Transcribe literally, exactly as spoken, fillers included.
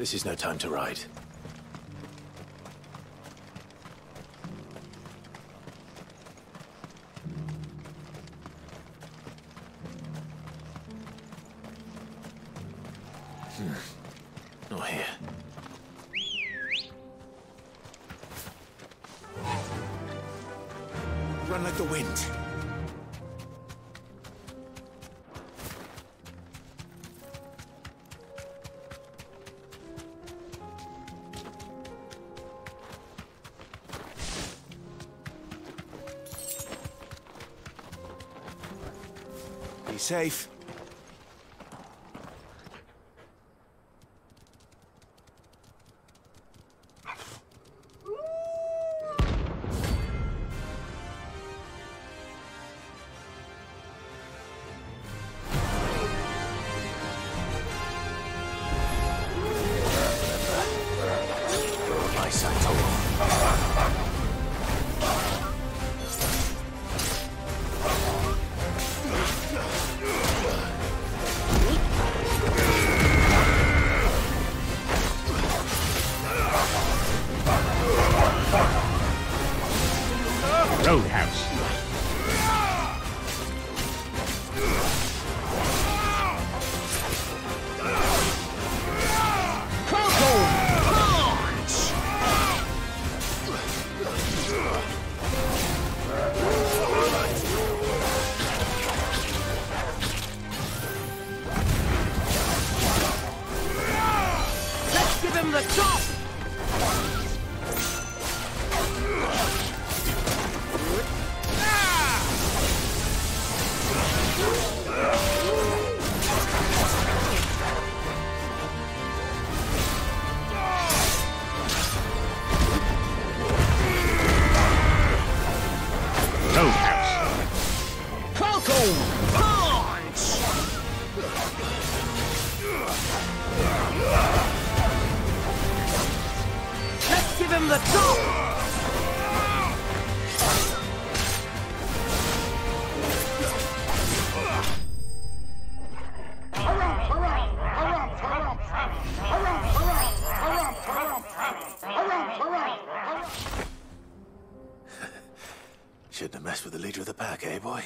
This is no time to ride. Safe. Shouldn't have messed with the leader of the pack, eh, boy?